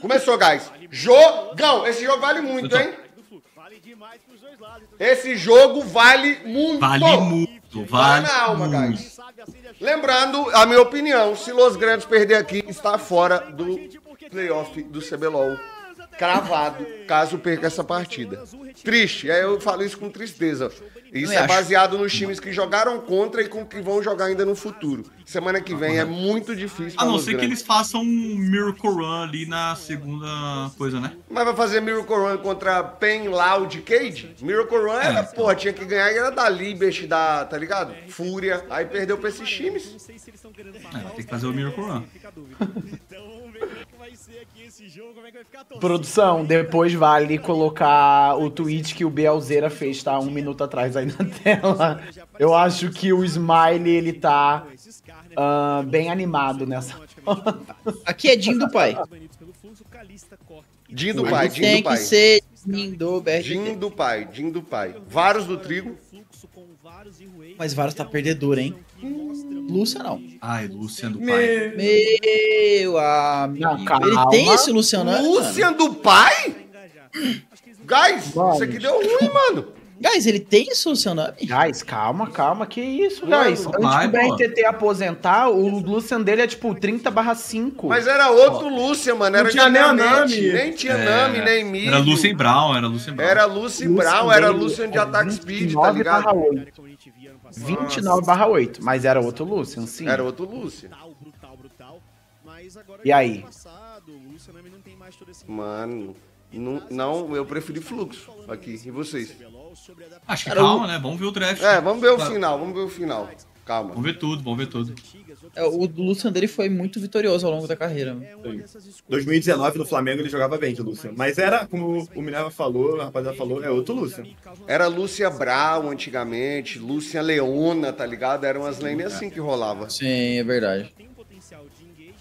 Começou, guys. Jogão. Esse jogo vale muito, hein? Esse jogo vale muito. Vale muito. Vale na alma, guys. Lembrando, a minha opinião, se Los Grandes perder aqui, está fora do playoff do CBLOL. Cravado, caso perca essa partida. Triste, eu falo isso com tristeza. Isso é baseado nos times que jogaram contra e com que vão jogar ainda no futuro. Semana que vem é muito difícil. A não ser que eles façam um Miracle Run ali na segunda coisa, né? Mas vai fazer Miracle Run contra Pain, Loud, Cage? Miracle Run era, pô, tinha que ganhar, era da Libest, da, tá ligado? Fúria, aí perdeu pra esses times. Tem que fazer o Miracle Run. Produção, depois vale colocar o tweet que o Bealzeira fez, tá? Um minuto atrás aí na tela. Eu acho que o Smiley, ele tá bem animado nessa foto. Aqui é Dinho do Pai. Dinho do Pai, Dinho do Pai. Tem que ser Dinho do BRTT. Dinho do Pai, Dinho do Pai. Vários do trigo. Mas Varus tá perdedor, hein? Lúcia não. Ai, Lúcia do Pai. Meu amigo. Não, calma. Ele tem esse Lúcia, né? Lúcia do Pai? Guys, isso aqui deu ruim, mano. Guys, ele tem isso, Luciano? Guys, calma, calma, que isso, guys. Antes do BRTT aposentar, o Lucian dele é tipo 30/5. Mas era outro Lucian, mano. Era tinha Nami. Nem tinha Nami, nem Mid. Era Lucian Brown, era Lucian Brown. Era Lucian Brown, era Lucian de Attack Speed, tá ligado? 29/8, mas era outro Lucian, sim. Era outro Lucian. E aí? Mano... Não, eu preferi Fluxo aqui, e vocês? Acho que calma, né? Vamos ver o draft. Vamos ver o final, vamos ver o final. Calma. Vamos ver tudo, vamos ver tudo. O Lucian dele foi muito vitorioso ao longo da carreira. Em 2019, no Flamengo, ele jogava bem de Lucian. Mas era, como o Minerva falou, a rapaziada falou, é outro Lucian. Era Lúcia Brau antigamente, Lúcia Leona, tá ligado? Eram as lanes assim que rolava. Sim, é verdade.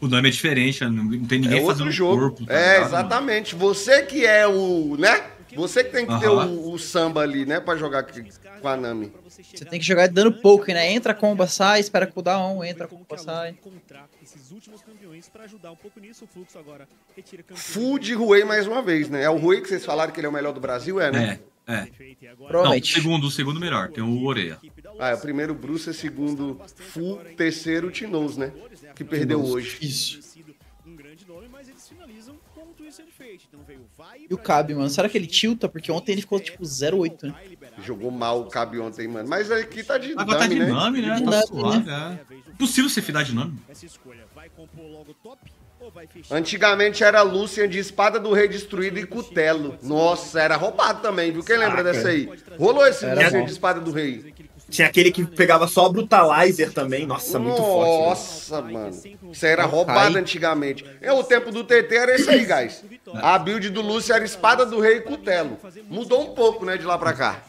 O nome é diferente, não tem ninguém fazendo jogo. Corpo. Tá ligado, exatamente. Mano? Você que é o, né? Você que tem que ter o samba ali, né? Pra jogar com a Nami. Você tem que jogar dando poke, né? Entra, comba, sai, espera cooldown, entra, comba, sai. Full de Ruei mais uma vez, né? É o Ruei que vocês falaram que ele é o melhor do Brasil, né? É. Não, o segundo melhor, tem o Oreia. É o primeiro Bruce, o segundo Fu, terceiro Tinoz, né? Que perdeu hoje. Isso. E o Cabe, mano, será que ele tilta? Porque ontem ele ficou tipo 0-8, né? Jogou mal o Cabe ontem, mano. Mas aqui tá de Nami, né? Tá suave, Impossível você fidar de Nami. Antigamente era Lucian de Espada do Rei Destruído e Cutelo. Nossa, era roubado também, viu? Quem lembra dessa aí? Rolou esse Lucian de Espada do Rei. Tinha aquele que pegava só Brutalizer também. Nossa, muito forte. Nossa, mano. Isso era roubado antigamente. O tempo do TT era esse aí, guys. A build do Lucian era Espada do Rei e Cutelo. Mudou um pouco, né, de lá pra cá.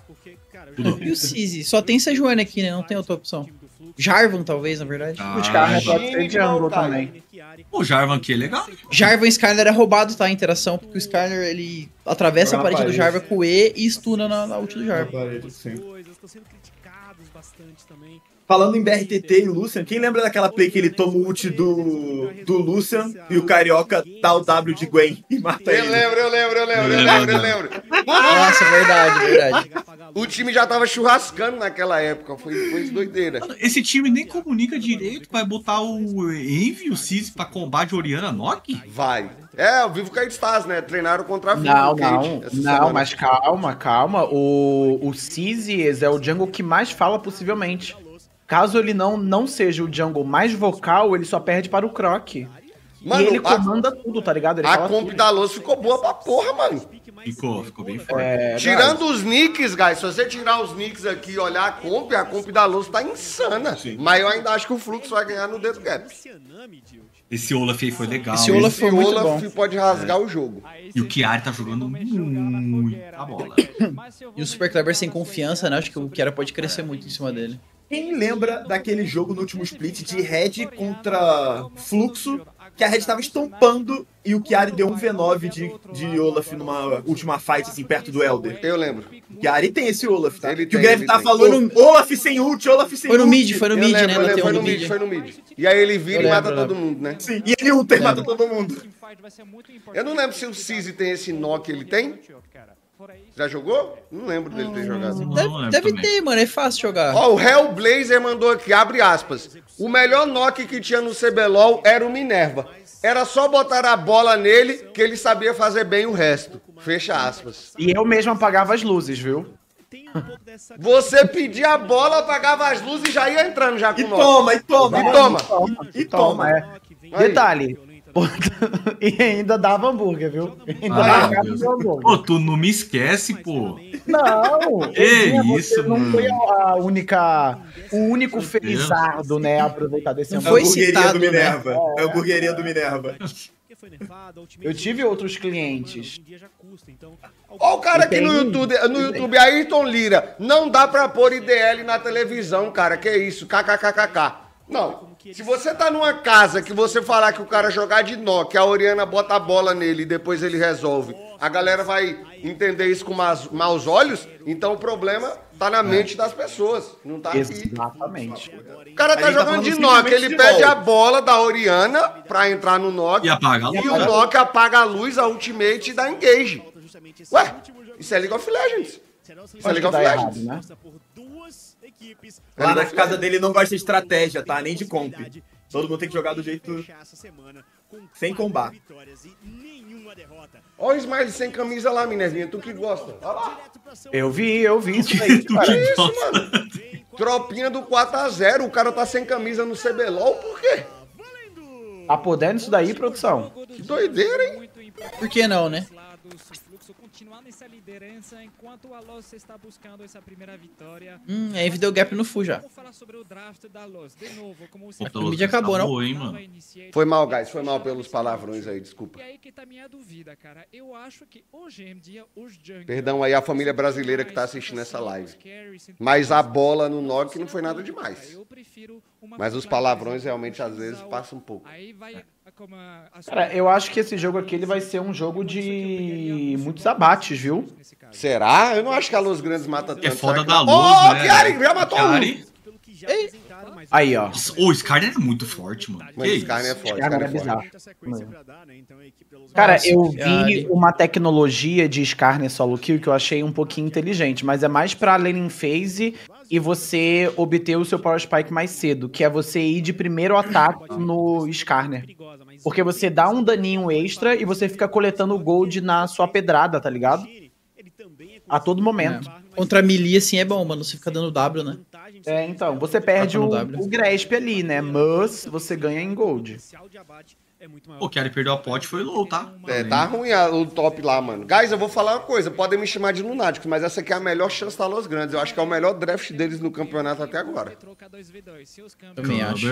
E o Cizi? Só tem essa Joana aqui, né? Não tem outra opção. Jarvan, talvez, na verdade. O Jarvan pode ser de ângulo também. O Jarvan aqui é legal. Jarvan e Skyler é roubado, tá? A interação, porque o Skyler, ele atravessa a parede do Jarvan com o E e estuna na ult do Jarvan. Falando em BRTT e Lucian, quem lembra daquela play que ele toma o ult do Lucian e o Carioca dá o W de Gwen e mata ele? Eu lembro. Nossa, verdade. O time já tava churrascando naquela época, foi doideira. Esse time nem comunica direito, vai botar o Envy e o Cis pra combar de Orianna Nock? Vai. O Vivo Caistás, né? Treinaram contra a Vivo. Não, mas calma. O Cis é o jungle que mais fala possivelmente. Caso ele não seja o jungle mais vocal, ele só perde para o Croc. Mano, e ele comanda tudo, tá ligado? Ele a comp da Los ficou boa pra porra, mano. Ficou bem forte. Tirando os nicks, guys, se você tirar os nicks aqui e olhar a comp da Los tá insana. Sim. Mas eu ainda acho que o Fluxo vai ganhar no dedo gap. Esse Olaf aí foi legal. Esse Olaf pode rasgar o jogo. E o Kiara tá jogando muito a bola. E o Super Kleber sem confiança, né? Acho que o Kiara pode crescer muito em cima dele. Quem lembra daquele jogo no último split de Red contra Fluxo, que a Red tava estompando e o Kiari deu um V9 de Olaf numa última fight, assim, perto do Elder? Eu lembro. Kiari tem esse Olaf, tá? Que o Greve tá falando, Olaf sem ult, Olaf sem ult. Foi no mid, né? Foi no mid. E aí ele vira e mata todo mundo, né? Sim, e ele ulta e mata todo mundo. Eu não lembro se o Cizzy tem esse nó que ele tem. Já jogou? Não lembro dele ter jogado. Deve ter, mano. É fácil jogar. Ó, o Hellblazer mandou aqui, abre aspas. O melhor knock que tinha no CBLOL era o Minerva. Era só botar a bola nele que ele sabia fazer bem o resto. Fecha aspas. E eu mesmo apagava as luzes, viu? Você pedia a bola, apagava as luzes e já ia entrando já com o toma, e toma. É. Detalhe. E ainda dava hambúrguer, viu? Ainda dava hambúrguer. Pô, tu não me esquece, pô. Não. É isso, mano. Não foi a única... O único felizardo, né? Aproveitar desse hambúrguer. Foi citado, né? É a hamburgueria do Minerva. Eu tive outros clientes. Olha o cara aqui no YouTube, Ayrton Lira. Não dá pra pôr IDL na televisão, cara. Que isso? KKKKK. Não. Se você tá numa casa que você falar que o cara jogar de nó, que a Oriana bota a bola nele e depois ele resolve, a galera vai entender isso com maus olhos, então o problema tá na mente das pessoas, não tá aqui. Exatamente. O cara tá jogando de nó, que ele pede a bola da Oriana pra entrar no nó e o nó apaga a luz, a ultimate e dá engage. Ué, isso é League of Legends. Isso é League of Legends. Lá na casa dele não gosta de estratégia, tá? Nem de comp. Todo mundo tem que jogar do jeito... Sem combate. Olha o Smiley sem camisa lá, Minervinha. Tu que gosta. Olha lá. Eu vi isso aí. Olha isso, mano. Tropinha do 4x0. O cara tá sem camisa no CBLOL, por quê? Tá podendo isso daí, produção? Que doideira, hein? Por que não, né? Continuar nessa liderança enquanto a LoS está buscando essa primeira vitória. Aí deu gap no Fu já. Vamos falar sobre o draft da LoS de novo, como se a mídia acabou, não. Hein, mano? Foi mal, guys, foi mal pelos palavrões aí, desculpa. E aí que tá minha dúvida, cara. Eu acho que hoje em dia os junglers... Perdão aí a família brasileira que tá assistindo essa live. Mas a bola no Nog não foi nada demais. Mas os palavrões realmente às vezes passam um pouco. Aí vai... Cara, eu acho que esse jogo aqui ele vai ser um jogo de muitos abates, viu? Será? Eu não acho que a Los Grandes mata tanto. É foda da Luz, né? Ó, Kiara, já matou um. Aí, ó. O Skarner é muito forte, mano. Mas o Skarner é forte. Cara, eu vi uma tecnologia de Skarner solo kill que eu achei um pouquinho inteligente, mas é mais pra laning phase e você obter o seu power spike mais cedo, que é você ir de primeiro ataque no Skarner. Porque você dá um daninho extra e você fica coletando gold na sua pedrada, tá ligado? A todo momento. Contra a melee, assim, é bom, mano. Você fica dando W, né? É, então. Você perde o Grasp ali, né? Mas você ganha em gold. Pô, Kiara perdeu a pot, foi low, tá? É, tá ruim o top lá, mano. Guys, eu vou falar uma coisa. Podem me chamar de lunático, mas essa aqui é a melhor chance da Los Grandes. Eu acho que é o melhor draft deles no campeonato até agora. Também acho.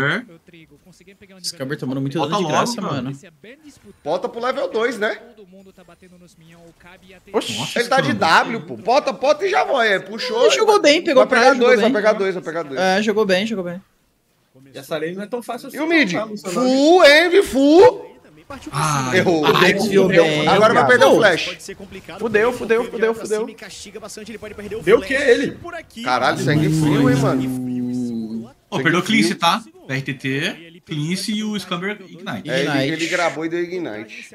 Os Camber tomando muito dano de graça, mano. Bota pro level 2, né? Oxi, ele tá de W, pô. Bota e já vai. Puxou. Ele jogou bem, pegou pra pegar dois, vai pegar dois. É, jogou bem. E essa lane não é tão fácil assim. E o mid? Full, Envy, full. Errou. Agora vai perder o flash. Fudeu. Deu o que ele? Caralho, sangue frio, hein, mano. Ó, perdeu o Clinch, tá? BRTT, Clinch e o Scamber Ignite. É, ele gravou e deu Ignite.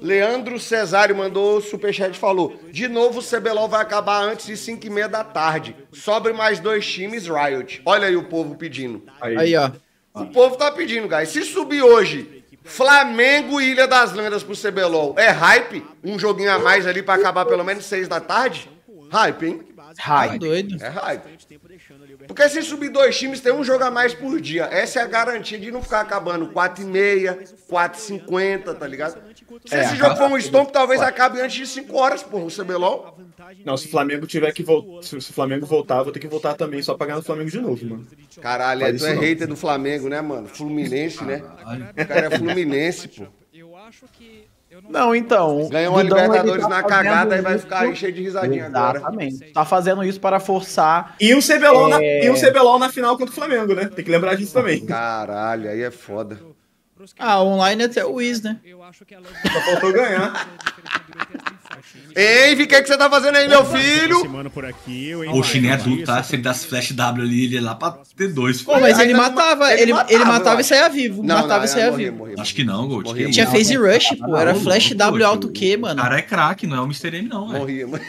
Leandro Cesário mandou o superchat e falou: de novo o CBLOL vai acabar antes de 5h30 da tarde. Sobre mais 2 times, Riot. Olha aí o povo pedindo. Aí, ó. O povo tá pedindo, guys. Se subir hoje Flamengo e Ilha das Lendas pro CBLOL, é hype? Um joguinho a mais ali pra acabar pelo menos 6 da tarde? Hype, hein? Hype. Doido. É hype. Porque se subir 2 times, tem um jogo a mais por dia. Essa é a garantia de não ficar acabando 4h30, 4h50, tá ligado? Se esse jogo for um stomp, talvez acabe antes de 5 horas, porra, o CBLOL. Não, se o Flamengo tiver que voltar, se o Flamengo voltar, eu vou ter que voltar também, só pra ganhar o Flamengo de novo, mano. Caralho, tu é hater do Flamengo, né, mano? Fluminense, né? O cara é Fluminense, pô. Eu acho que... Não, então... Ganhou a Libertadores na cagada e vai ficar aí cheio de risadinha agora. Exatamente. Tá fazendo isso para forçar... E o CBLOL na final contra o Flamengo, né? Tem que lembrar disso também. Caralho, aí é foda. Ah, online até o Wiz, né? Só faltou ganhar. Envy, o que você tá fazendo aí, meu filho? O Shin é adulto, tá? Se ele dá flash W ali, ele é lá pra T2. Pô, mas ele matava, ele matava e saía vivo. Matava e saía vivo. Acho que não, Gold. Ele tinha phase rush, pô. Era flash W alto Q, mano. O cara é craque, não é o Mr. M, não, velho. Morria, mano.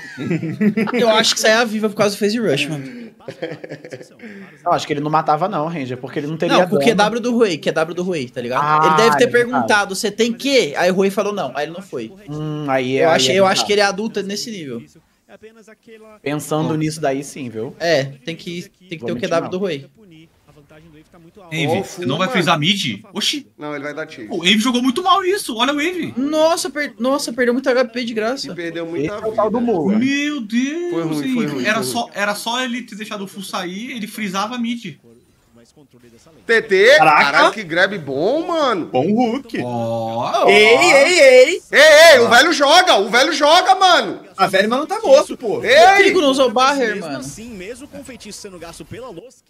Eu acho que saía viva por causa do phase rush, mano. Eu acho que ele não matava não, Ranger, porque ele não teria dano. Não, com o QW do Rui, QW do Rui, tá ligado? Ah, ele deve ter perguntado, você tem Q? Aí o Rui falou não, aí ele não foi. Aí eu acho que ele é adulto nesse nível. Pensando nisso daí sim, viu? É, tem que ter o QW do Rui. Envy, você não vai frisar mid? Oxi. Não, ele vai dar tiro. O Envy jogou muito mal isso, olha o Envy. Nossa, perdeu muito HP de graça. E perdeu muita vida. Meu Deus. Foi ruim, foi ruim. Era só ele ter deixado o full sair, ele frisava mid. TT, caraca, que grab bom, mano. Bom hook. Oh. Ei, o velho joga, mano. A velha não tá morto, pô. Ei. O Trigo não usou Barrier, mano. Assim, mesmo com o feitiço sendo gasto pela luz,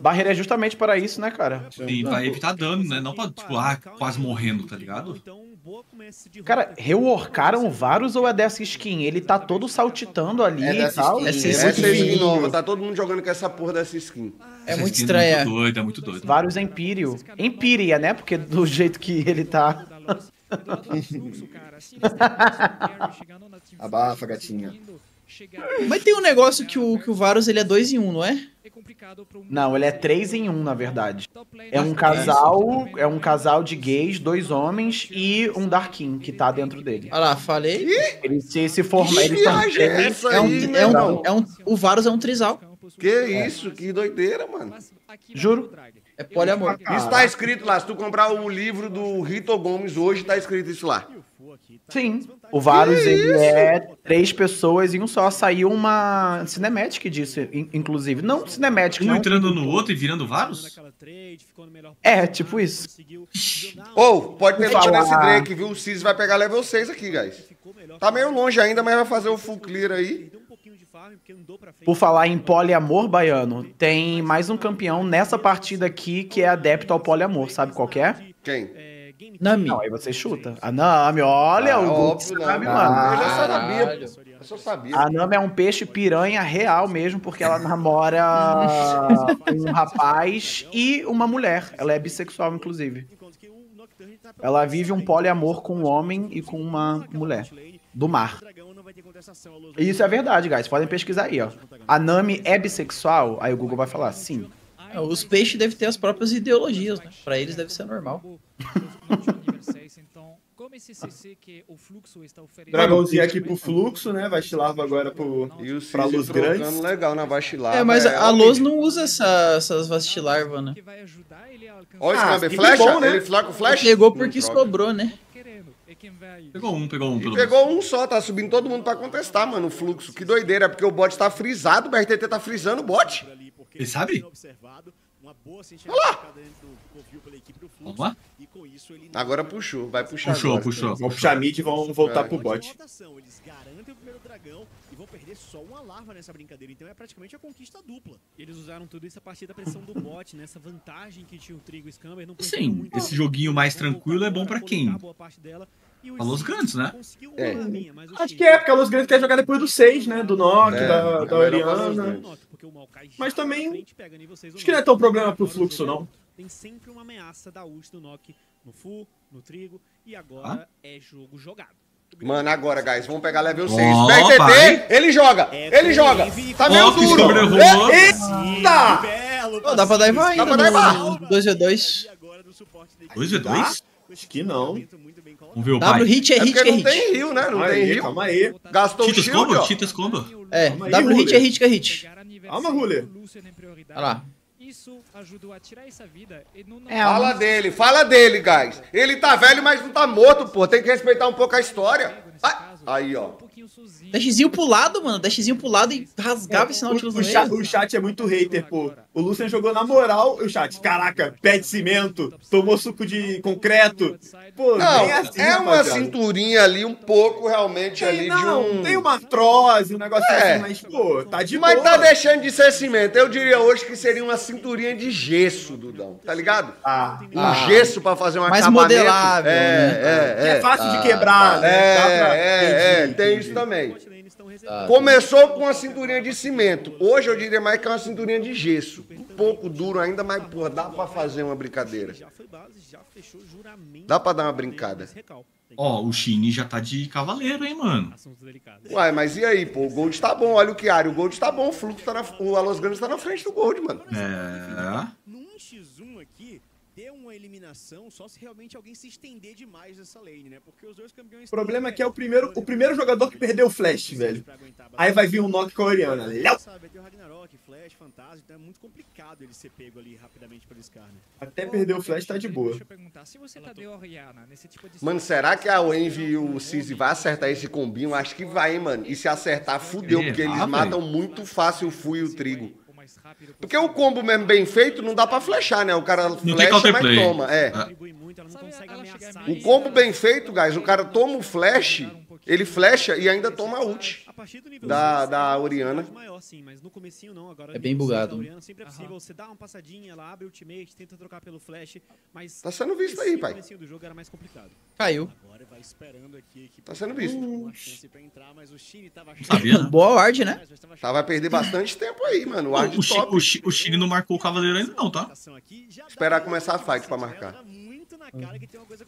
Barrier é justamente para isso, né, cara? E vai evitar dano, né? Não pra, tipo, quase morrendo, tá ligado? Cara, reworkaram vários ou é dessa skin? Ele tá todo saltitando ali e tal. Essa skin nova, tá todo mundo jogando com essa porra dessa skin. É muito estranha. É muito doido, é muito doido. Vários Empírio. Empíria, né? Porque do jeito que ele tá... Abafa, gatinha. Mas tem um negócio que o Varus ele é 2 em 1, não é? Não, ele é 3 em 1, na verdade. É um casal de gays, 2 homens e um Darkin que tá dentro dele. Olha lá, falei. Ele se forma. O Varus é um trisal. Que isso, que doideira, mano. Juro. É poliamor. Isso tá escrito lá. Se tu comprar o livro do Rito Gomes hoje, tá escrito isso lá. Sim. O Varus, ele é 3 pessoas em um só. Saiu uma cinemática disso, inclusive. Não cinemática, não. Um entrando no outro e virando Varus? É, tipo isso. Ou, pode pensar nesse Drake, viu? O Cis vai pegar level 6 aqui, guys. Tá meio longe ainda, mas vai fazer o full clear aí. Por falar em poliamor, Baiano, tem mais um campeão nessa partida aqui que é adepto ao poliamor, sabe qual que é? Quem? Nami. Não, aí você chuta. A Nami, olha o Nami, mano. Eu só sabia. A Nami é um peixe piranha real mesmo, porque ela namora um rapaz e uma mulher. Ela é bissexual, inclusive. Ela vive um poliamor com um homem e com uma mulher. Do mar. Isso é verdade, guys. Podem pesquisar aí, ó. A Nami é bissexual? Aí o Google vai falar, sim. Os peixes devem ter as próprias ideologias, né? Pra eles deve ser normal. Dragãozinho aqui pro Fluxo, né? Vastilava agora pra Los Grandes. Legal na Vastilarva. É, mas a Los não usa essas Vastilarvas, né? Olha esse cabelo, flecha, né? Ele flaca o flash. Chegou porque sobrou, né? Pegou um só, tá subindo todo mundo pra contestar, mano, o Fluxo. Que doideira, porque o bot tá frisado, o BRTT tá frisando o bot. Ele sabe? Olha lá! Vamos lá? Agora puxou, vai puxar. Puxou. Vão puxar mid e vão voltar pro bot. Eles garantem o primeiro dragão e vão perder só uma larva nessa brincadeira. Então é praticamente a conquista dupla. Eles usaram tudo isso a partir da pressão do bot, nessa vantagem que tinha o Trigo e Scamber. Sim, esse joguinho mais tranquilo é bom pra quem? A Los Grandes, né? É. Acho que é, porque a Los Grandes quer jogar depois do 6, né? Do Nock, da Oriana. Mas também, acho que não é tão problema pro Fluxo, não. Tem sempre uma ameaça da ult do Nock no Fu, no Trigo, e agora é jogo jogado. Mano, agora, guys, vamos pegar level 6. BRTT, ele joga. Tá meio duro. Eita! Dá pra dar IVA ainda. 2v2. 2v2? Acho que não. Vamos ver o W hit é hit que é hit. Não tem heal, né? Calma aí. Gastou o shield. Cheetah's combo? É, W hit é hit que é hit. Calma, Ruler. Olha lá. Fala dele, guys. Ele tá velho, mas não tá morto, pô. Tem que respeitar um pouco a história. Aí, ó. Dashzinho pro lado, mano. Dashzinho pro lado e rasgava esse sinal de luz. O chat é muito hater, pô. O Lucian jogou na moral e o chat, caraca, pé de cimento, tomou suco de concreto. Pô, não, assim, é uma cinturinha ali, um pouco realmente tem, ali não, de um... Tem uma artrose, um negócio assim, mas, pô, tá de boa. Mas tá deixando de ser cimento. Eu diria hoje que seria uma cinturinha de gesso, Dudão, tá ligado? Gesso pra fazer um acabamento. Mais modelável. É fácil de quebrar, né? Dá pra... tem isso também. Começou com uma cinturinha de cimento. Hoje eu diria mais que é uma cinturinha de gesso. Um pouco duro ainda, mas porra, dá pra fazer uma brincadeira. Dá pra dar uma brincada. Ó, o Chini já tá de cavaleiro, hein, mano? Uai, mas e aí, pô? O Gold tá bom, olha o Kiara. O Gold tá bom, o Fluxo tá na... O Los Grandes tá na frente do Gold, mano. É... Num X1 aqui... ter uma eliminação só se realmente alguém se estender demais nessa lane, né? Porque os dois campeões... O problema é que é o primeiro jogador que perdeu o flash, velho. Aí vai vir um knock com a Oriana. Léo! Até perder o flash tá de boa. Mano, será que a Envy e o Cizzy vai acertar esse combinho? Acho que vai, hein, mano. E se acertar, fudeu, porque eles matam muito fácil o Fu e o Trigo. Porque o combo mesmo bem feito não dá pra flechar, né? O cara flecha, mas toma. É. O combo bem feito, guys, o cara toma o flash, ele flecha e ainda toma a ult da Oriana. É bem bugado. Tá sendo visto aí, pai. Caiu. Tá sendo visto. Sabia? Boa ward, né? Tá, vai perder bastante tempo aí, mano. O Chile não marcou o cavaleiro ainda não, tá? Esperar começar a fight pra marcar.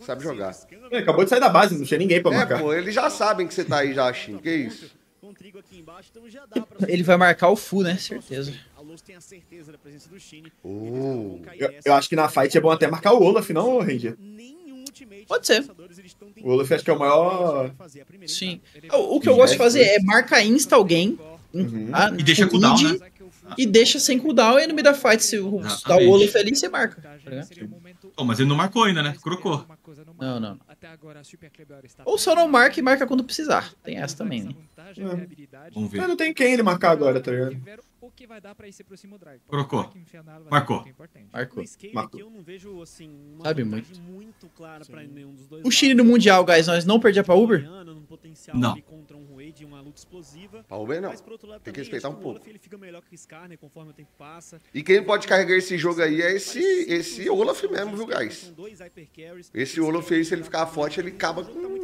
Sabe jogar. Ele acabou de sair da base, não tinha ninguém pra marcar. É, pô, eles já sabem que você tá aí já, Chile. Que isso? Ele vai marcar o Fu, né? Certeza. Eu acho que na fight é bom até marcar o Olaf, não, Ranger? Pode ser. O Olaf acho que é o maior... Sim. O que eu gosto de fazer é marcar insta alguém. Uhum. Ah, e deixa com o down, né? E deixa sem cooldown e não me dá fight. Se dá o Olaf ali, você marca. Tá, oh, mas ele não marcou ainda, né? Crocou. Não, não. Ou só não marca e marca quando precisar. Tem essa também, né? É. Vamos ver. Mas não tem quem ele marcar agora, tá ligado? Crocou. Marcou. Marcou. Sabe muito. O Chile no Mundial, guys, nós não perdemos pra Uber? Não. Pra Uber não. Tem que respeitar um pouco. E quem pode carregar esse jogo aí é esse Olaf mesmo, viu, guys? Esse Olaf aí, se ele ficar forte, ele acaba com...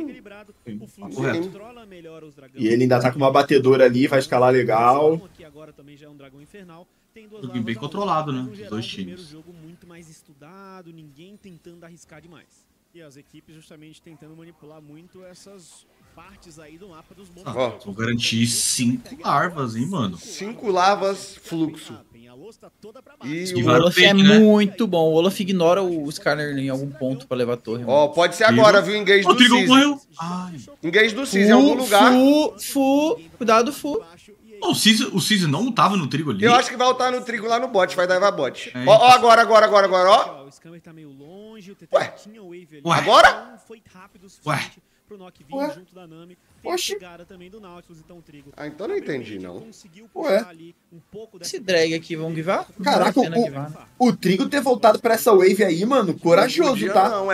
E ele ainda tá com uma batedora ali, vai escalar legal. Joguinho bem controlado, né? Os dois times. Ó, vou garantir 5 larvas, hein, mano? 5 larvas, Fluxo. E o Olaf é muito bom. O Olaf ignora o Skarner em algum ponto pra levar a torre. Ó, pode ser agora, viu? Engage do Cizzy. Engage do Cizzy em algum lugar. Cuidado, Fu. O Cizzy não lutava no trigo ali? Eu acho que vai lutar no trigo lá no bot, vai dar bot. Ó, agora, ó. Ué. Agora? Ué. Oxi. Ah, então não entendi, não. Ué. Esse drag aqui, vamos givar? Caraca, o Trigo ter voltado pra essa wave aí, mano, corajoso, tá? Não,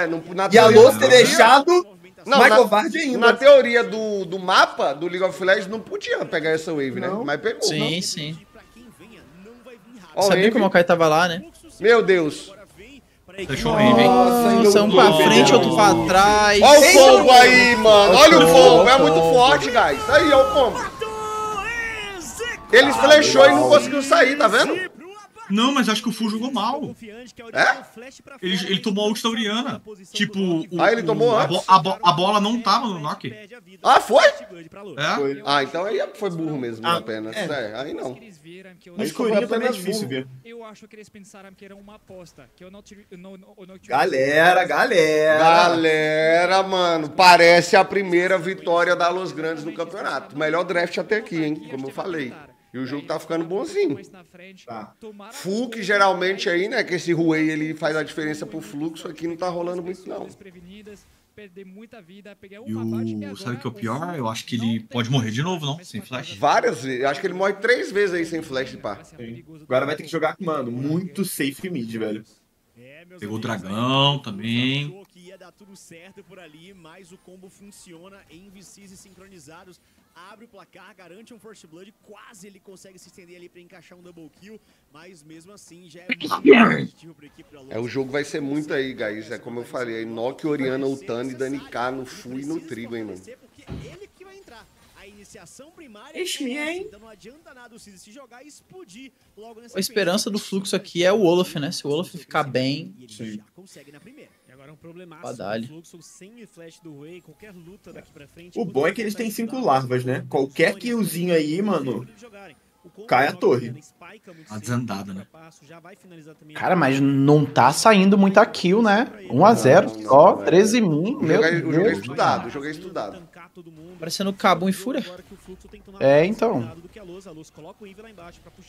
e a Los ter deixado... Não, mais covarde ainda. Na teoria do mapa do League of Legends, não podia pegar essa wave, né? Mas pegou. Sim, sim. Sabia como o Kai tava lá, né? Meu Deus. Deixa eu ir, hein? Nossa, um pra frente, outro pra trás. Olha o combo aí, mano. Olha o combo. É muito forte, guys. Aí, olha o combo. Ele flechou e não conseguiu sair, tá vendo? Não, mas acho que o Fu jogou mal. É? Ele tomou a ult da Oriana. Tipo, ele tomou antes? A bola não tava no knock. Ah, foi? É? Foi. Ah, então aí foi burro mesmo, apenas. É, aí não. Mas Corinha também é difícil, viu? Galera, mano, parece a primeira vitória da Los Grandes no campeonato. Melhor draft até aqui, hein? Como eu falei. E o jogo tá ficando bonzinho. Tá. Fu, que geralmente aí, né, que esse Huey ele faz a diferença pro Fluxo, aqui não tá rolando muito, não. E o... Sabe o que é o pior? Eu acho que ele pode morrer de novo, não? Sem flash. Várias vezes. Eu acho que ele morre 3 vezes aí sem flash, pá. Sim. Agora vai ter que jogar, mano, muito safe mid, velho. Pegou o dragão também. Ia dar tudo certo por ali, mas o combo funciona em VCs e sincronizados. Abre o placar, garante um first blood, quase ele consegue se estender ali para encaixar um double kill, mas mesmo assim já é muito pra equipe da Loud. O jogo vai ser muito aí, guys, é como eu falei, Nock, Oriana, Utani, Dani K no Fu e no Trigo, hein, mano. Ele que vai entrar. Aí iniciação primária. Então não adianta nada o Cid se jogar e explodir logo nessa. A esperança do Fluxo aqui é o Olaf, né? Se o Olaf ficar bem, já consegue na primeira. E agora é um problemaço do Fluxo sem flash do Way, qualquer luta daqui pra frente. O bom é que eles têm 5 larvas, né? Qualquer killzinho aí, mano, cai a torre. Uma desandada, né? Cara, mas não tá saindo muita kill, né? 1 a 0, só 13 mil. Joguei estudado, joguei estudado. Parecendo Cabum e Fúria. É, então.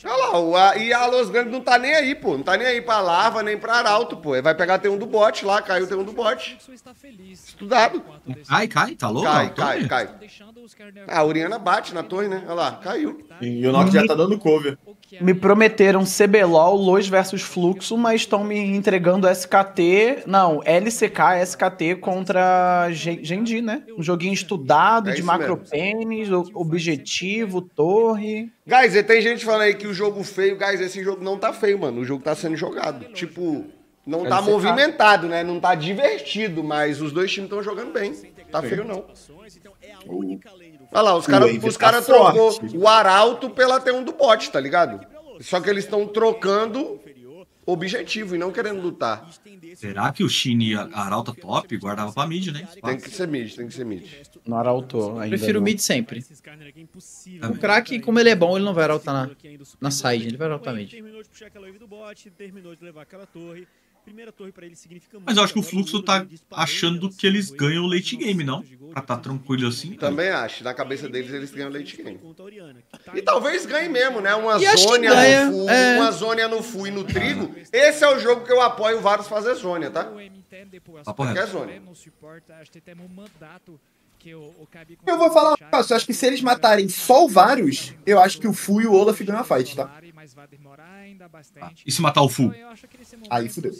Olha lá, e a Los Grandes não tá nem aí, pô. Não tá nem aí pra lava, nem pra arauto, pô. Ele vai pegar T1 do bot lá, caiu o T1 do bot. Estudado. Cai, tá louco? Cai. A Oriana bate na torre, né? Olha lá, caiu. E o Nox já tá dando cover. Me prometeram CBLOL, Los versus Fluxo, mas estão me entregando SKT, não, LCK, SKT contra Gendi, né? Um joguinho estudado, de macropênis, objetivo, torre. Guys, e tem gente falando aí que o jogo feio, guys, esse jogo não tá feio, mano. O jogo tá sendo jogado. Tipo, não tá movimentado, né? Não tá divertido, mas os dois times estão jogando bem. Tá feio, não. Olha lá, os caras trocou o arauto pela T1 do bot, tá ligado? Só que eles estão trocando objetivo e não querendo lutar. Será que o Shin arauta top guardava pra mid, né? Tem que ser mid, tem que ser mid. Não arautou ainda. Prefiro mid sempre. O craque, como ele é bom, ele não vai arautar na side, ele vai arautar mid. Mas eu acho que o Fluxo tá achando que eles ganham o late game, não? Pra tá tranquilo assim. Também acho. Na cabeça deles, eles ganham o late game. E talvez ganhe mesmo, né? Uma zônia no Fu e no Trigo. Esse é o jogo que eu apoio o Varus fazer zônia, tá? Qualquer zônia. Eu vou falar, eu acho que se eles matarem só o Varus, eu acho que o Fu e o Olaf ganham a fight, tá? E se matar o Fu? Aí fudeu.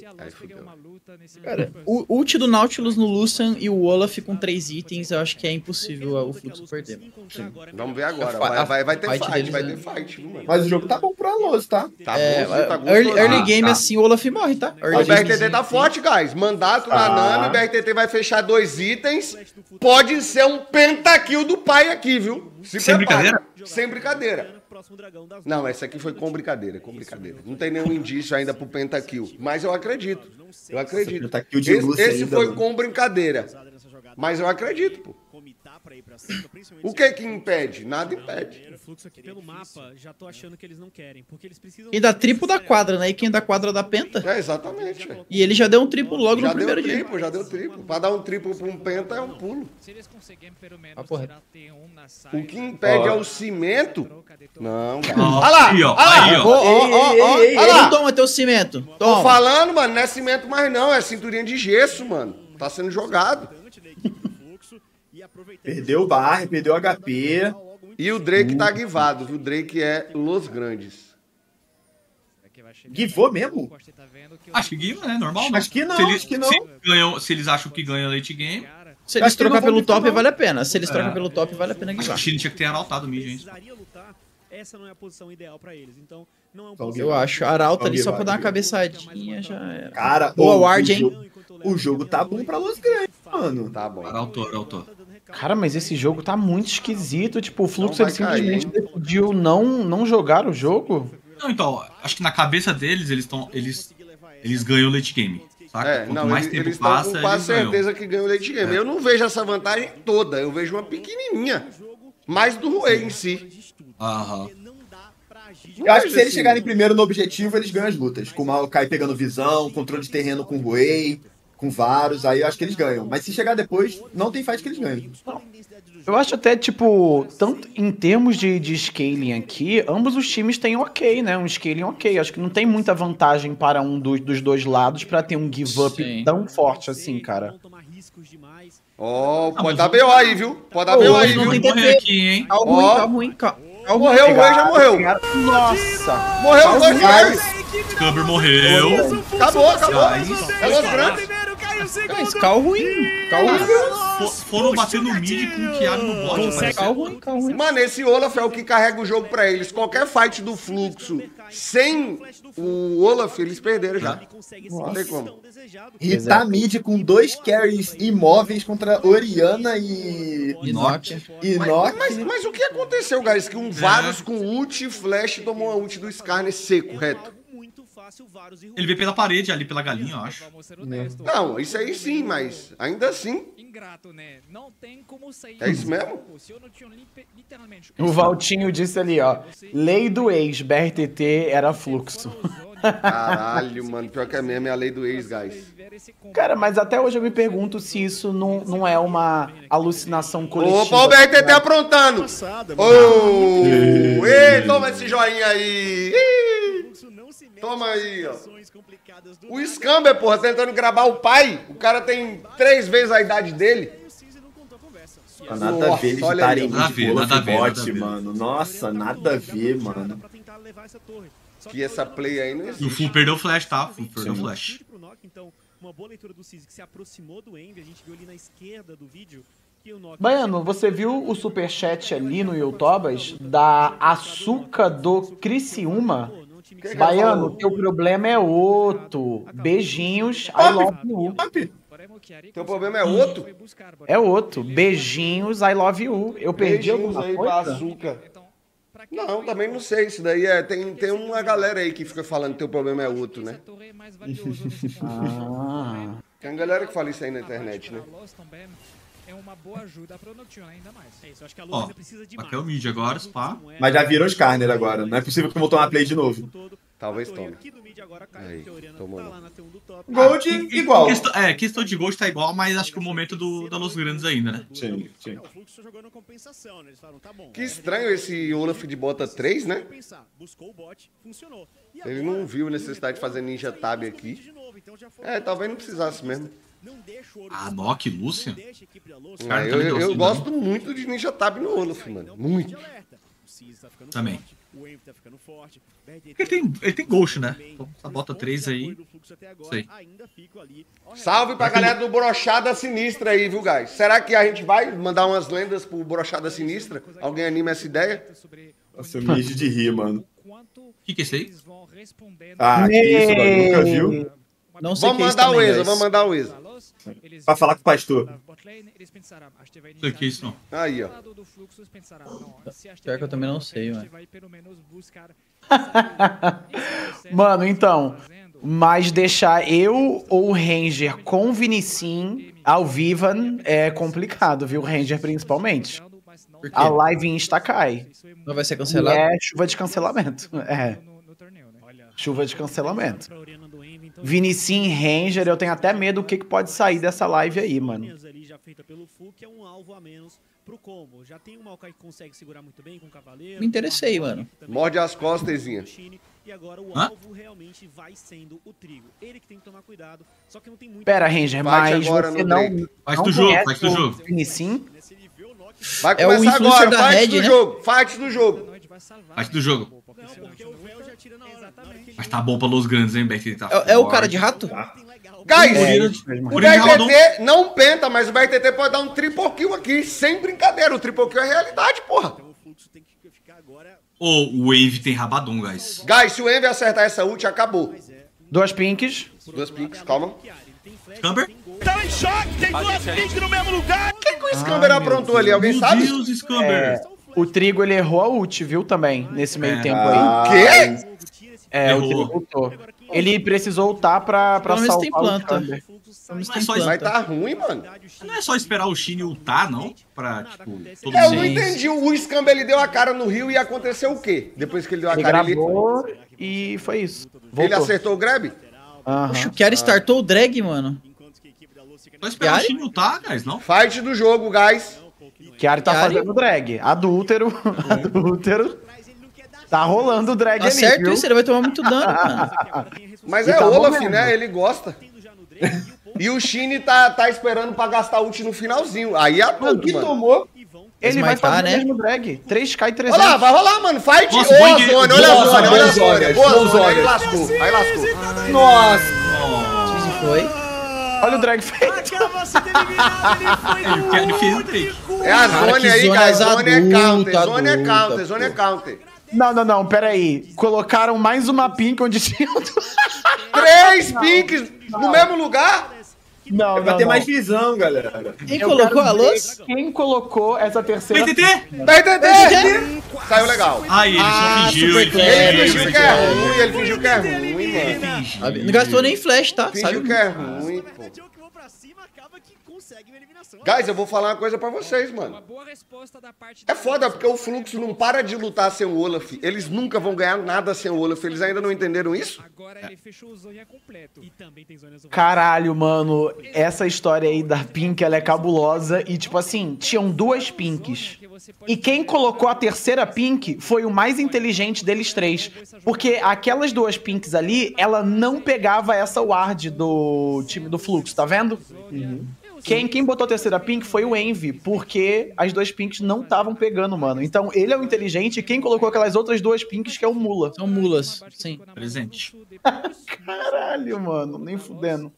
Cara, o ult do Nautilus no Lucian e o Olaf com 3 itens, eu acho que é impossível o Fluxo perder. Sim. Vamos ver agora. Vai ter fight, vai ter fight. Mano. Mas o jogo tá bom pra Los, tá? Tá bom, early game assim, o Olaf morre, tá? O BRTT tá forte, guys. Mandato na Nami, o BRTT vai fechar 2 itens. Pode ser um pentakill do pai aqui, viu? Sem brincadeira? Sem brincadeira. Não, essa aqui foi com brincadeira, com brincadeira. Não tem nenhum indício ainda pro pentakill, mas eu acredito. Eu acredito. Esse foi com brincadeira, mas eu acredito, pô. O que impede? Nada impede. E dá triplo da quadra, né? E quem dá quadra dá penta. É, exatamente. Véio. E ele já deu um triplo logo no primeiro dia. Já deu triplo. Pra dar um triplo pra um penta é um pulo. O que impede é o cimento? Não, cara. Olha lá. Não toma teu cimento. Toma. Tô falando, mano, não é cimento mais não. É cinturinha de gesso, mano. Tá sendo jogado. Perdeu o bar, perdeu o HP. E o Drake tá guivado. O Drake é Los Grandes. Guivou mesmo? Acho que guiva, né? Normal. Acho que não, se eles acham que ganham late game. Se eles trocam pelo top, vale a pena. Se eles trocam pelo top, vale a pena guivar. Acho que o Chile tinha que ter araltado o mid, gente. Essa não é a posição ideal pra eles, então não é um problema. Eu acho, arauta ali só pra dar uma cabeçadinha já era. Cara, boa ward, hein? O jogo tá bom pra Los Grandes, mano. Tá bom. Arautou. Cara, mas esse jogo tá muito esquisito. Tipo, o Fluxo simplesmente decidiu não jogar o jogo. Não, então, acho que na cabeça deles, eles ganham o late game. Saca? Quanto mais tempo passa, eu tenho certeza que ganham o late game. É. Eu não vejo essa vantagem toda, eu vejo uma pequenininha. Mais do Ruê em si. Aham. Eu acho que se eles chegarem primeiro no objetivo, eles ganham as lutas. Com o Maokai pegando visão, controle de terreno com o Ruê, com Varus, aí eu acho que eles ganham. Mas se chegar depois, não tem fight que eles ganham. Não. Eu acho até, tipo, tanto em termos de scaling aqui, ambos os times têm ok, né? Um scaling ok. Acho que não tem muita vantagem para um dos dois lados pra ter um give-up tão forte assim, cara. Pode dar BO aí, viu? Pode dar BO aí, viu? Morreu, o Rei já morreu. Nossa. Morreu os dois caras. Câmbio morreu. Acabou. É Los Grandes. Cal ruim. foram bater no mid com o Kiara no bot. Calma. Mano, esse Olaf é o que carrega o jogo pra eles. Qualquer fight do Fluxo sem o Olaf, eles perderam já. Nossa. Não tem como. E tá mid com dois carries imóveis contra Oriana e... Inoki. Mas o que aconteceu, guys? Que um Varus com ult e flash tomou a ult do Skarner seco, reto. Ele veio pela parede ali, pela galinha, eu acho. Não, isso aí sim, mas ainda assim... É isso mesmo? O Valtinho disse ali, ó. Lei do ex, BRTT era Fluxo. Caralho, mano, pior que é mesmo, é a lei do ex, guys. Cara, mas até hoje eu me pergunto se isso não é uma alucinação coletiva. Opa, o BRTT tá aprontando! Oh, ei, toma esse joinha aí! Toma aí, ó. O Scamber, porra, tentando gravar o pai. O cara tem 3 vezes a idade dele. Nada a ver eles estarem de bote, mano. Nossa, nada a ver, mano. Que essa play aí não existe. E o Full perdeu o flash, tá? O Full perdeu o flash. Uma boa leitura do Ciz que se aproximou do Envy, a gente viu ali na esquerda do vídeo. Baiano, você viu o superchat ali no Youtobas da Açúcar do Criciúma? Baiano, teu problema é outro. Beijinhos, I love you. Teu problema é outro? É outro. Beijinhos, I love you. Eu perdi alguma coisa? Não, também não sei. Isso daí é... Tem uma galera aí que fica falando que teu problema é outro, né? Tem uma galera que fala isso aí na internet, né? É uma boa ajuda pra Nocturne ainda mais. É isso, acho que a Luísa precisa de mais. Aqui é o mid agora, spa. Mas já virou Skarner agora, não é possível que eu vou tomar play de novo. Talvez tome. Aí, tomou. Gold igual. Questão de gold tá igual, mas acho que o momento da Los Grandes ainda, né? Sim. Que estranho esse Olaf de bota 3, né? Ele não viu necessidade de fazer ninja tab aqui. É, talvez não precisasse mesmo. Ah, Nock, Lúcia? Eu gosto muito de Ninja Tab no Olaf, mano. Muito. Também. Ele tem Ghost, né? Então, bota 3 aí. Sei. Salve pra galera do Brochada Sinistra aí, viu, guys? Será que a gente vai mandar umas lendas pro Brochada Sinistra? Alguém anima essa ideia? Nossa, eu me rijo de rir, mano. O que é isso aí? Ah, que isso, mano? Nunca viu? Não sei. Vamos mandar o Ezra. Pra falar com o pastor. Não sei o que é isso, não. Aí, ó. Pior que eu também não sei, mano. Mano, então... Mas deixar eu ou o Ranger com o Vinicim ao Vivan é complicado, viu? O Ranger principalmente. A live Insta cai. Não vai ser cancelado? É chuva de cancelamento. É. Chuva de cancelamento. Vinicim, Ranger, eu tenho até medo do que pode sair dessa live aí, mano. Me interessei, mano. Morde as costas, Zinha. Hã? Pera, Ranger, mas você não... Faz do jogo. Vinicim? Vai começar agora, fight do jogo. Mas tá bom pra Los Grandes, hein, BRTT? Tá é o cara de rato? Tá. Guys, o BRTT não penta, mas o BRTT pode dar um triple kill aqui, sem brincadeira. O triple kill é realidade, porra. O Wave tem rabadão, guys. Guys, se o Wave acertar essa ult, acabou. 2 pinks. 2 pinks, calma. Scamber? Tá em choque, tem 2 pinks no mesmo lugar. Quem que o Scamber aprontou ali? Alguém sabe? Meu Deus, Scamber. O Trigo, ele errou a ult, viu, também, nesse meio tempo aí. O quê? É, errou. O Trigo ultou. Ele precisou ultar pra salvar o Thunder. Mas tá ruim, mano. Não é só esperar o Shin ultar, não? Pra, tipo, todo mundo. Eu não entendi. O Scamber, ele deu a cara no Rio e aconteceu o quê? Depois que ele deu a cara, gravou, ele... E foi isso. Voltou. Ele acertou o grab? Poxa, o Kiara startou o drag, mano. Só esperar o Shin ultar, guys, não? Fight do jogo, guys. Kiara tá fazendo drag. Adúltero. Tá rolando o drag ali, certo viu? Isso, ele vai tomar muito dano, mano. Mas é Olaf, né? Ele gosta. E o Shin tá esperando pra gastar ult no finalzinho. Aí a tudo, que mano. Tomou. Ele vai fazer o mesmo drag. 3k e 300. Olha lá, vai rolar, mano. Fight. Nossa, olha a zona. Aí lascou. Nossa. O que foi? Olha o drag feito. Acaba sendo eliminado, ele foi no único. É a Zone aí, guys. Zone é counter, Zone é counter, Zone é counter. Não, não, não, peraí. Colocaram mais uma pink onde tinha... Três pinks no mesmo lugar? Não, vai ter mais visão, galera. Quem colocou a luz? Quem colocou essa terceira... BRTT! BRTT! Saiu legal. Ai, ele só fingiu. Ele fingiu que é ruim, ele fingiu que é ruim, mano. Não gastou nem flash, tá? Fingiu que é ruim, pô. Guys, eu vou falar uma coisa pra vocês, mano. É foda, porque o Fluxo não para de lutar sem o Olaf. Eles nunca vão ganhar nada sem o Olaf. Eles ainda não entenderam isso? Caralho, mano. Essa história aí da Pink, ela é cabulosa. E, tipo assim, tinham duas Pinks. E quem colocou a terceira Pink foi o mais inteligente deles três. Porque aquelas duas Pinks ali, ela não pegava essa ward do time do Fluxo, tá vendo? Uhum. Quem botou a terceira pink foi o Envy, porque as duas pinks não estavam pegando, mano. Então, ele é o inteligente e quem colocou aquelas outras duas pinks que é o Mula. São mulas, sim. Presente. Caralho, mano. Nem fudendo.